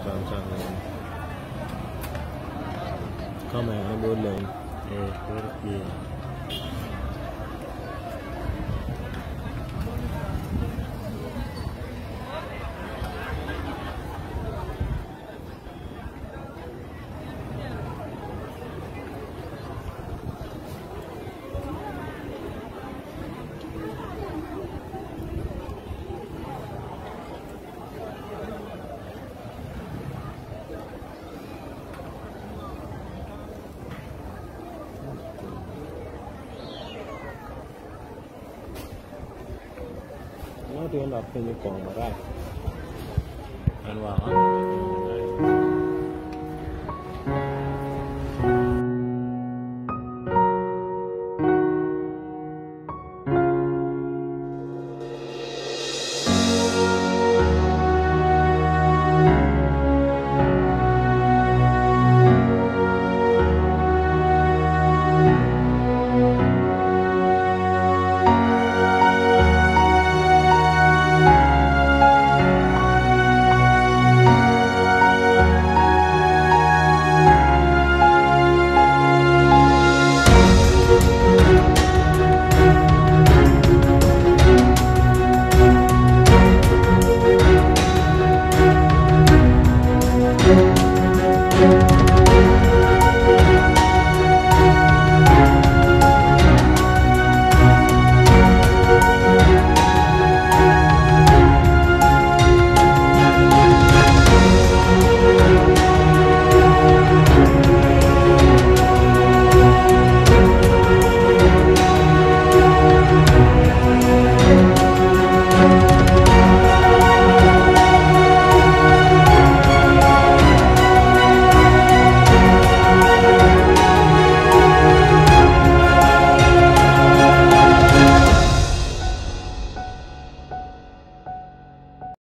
Come on, I'm going to I don't have any camera. And